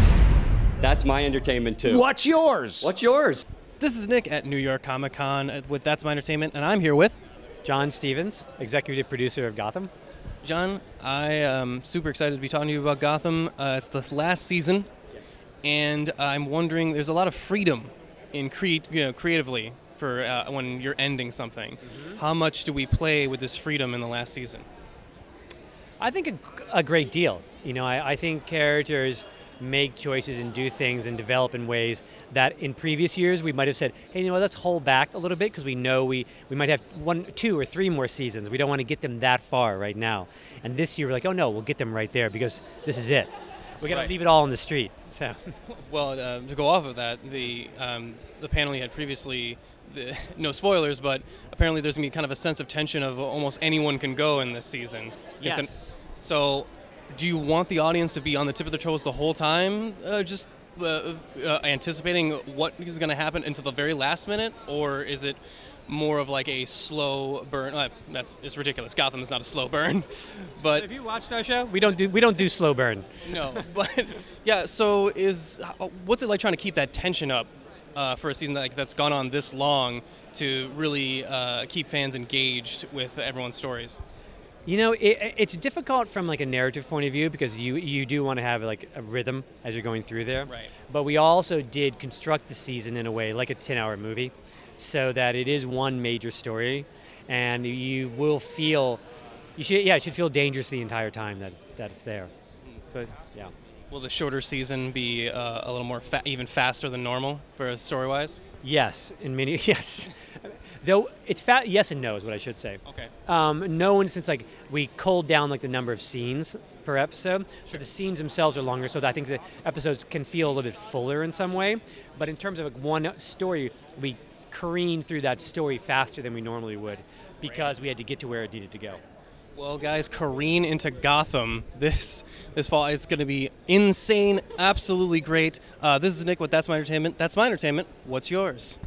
entertainment? That's my entertainment, too. What's yours? What's yours? This is Nick at New York Comic Con with That's My Entertainment, and I'm here with... John Stephens, executive producer of Gotham. John, I am super excited to be talking to you about Gotham. It's the last season, yes. And I'm wondering, there's a lot of freedom in creatively for when you're ending something. Mm-hmm. How much do we play with this freedom in the last season? I think a great deal. You know, I think characters make choices and do things and develop in ways that in previous years we might have said, hey, you know what, let's hold back a little bit because we know we might have 1, 2, or 3 more seasons. We don't want to get them that far right now. And this year we're like, oh no, we'll get them right there because this is it. We're going to leave it all on the street. So. Well, to go off of that, the panel you had previously, no spoilers, but apparently there's going to be kind of a sense of tension of almost anyone can go in this season. Yes. So do you want the audience to be on the tip of their toes the whole time, anticipating what is going to happen until the very last minute, or is it more of like a slow burn? It's ridiculous. Gotham is not a slow burn, but have you watched our show? We don't do slow burn. No, but yeah. So what's it like trying to keep that tension up for a season that's gone on this long to really keep fans engaged with everyone's stories? You know, it's difficult from like a narrative point of view because you do want to have like a rhythm as you're going through there. Right. But we also did construct the season in a way like a 10-hour movie so that it is one major story and you will feel, you should feel dangerous the entire time that it's there. But, yeah. Will the shorter season be a little more, even faster than normal for story-wise? Yes, yes. Though it's yes and no is what I should say. Okay. No instance like we culled down like the number of scenes per episode. Sure. So the scenes themselves are longer, so that I think the episodes can feel a little bit fuller in some way. But in terms of like one story, we careened through that story faster than we normally would because we had to get to where it needed to go. Well, guys, careen into Gotham this fall. It's going to be insane, absolutely great. This is Nick with That's My Entertainment. That's my entertainment. What's yours?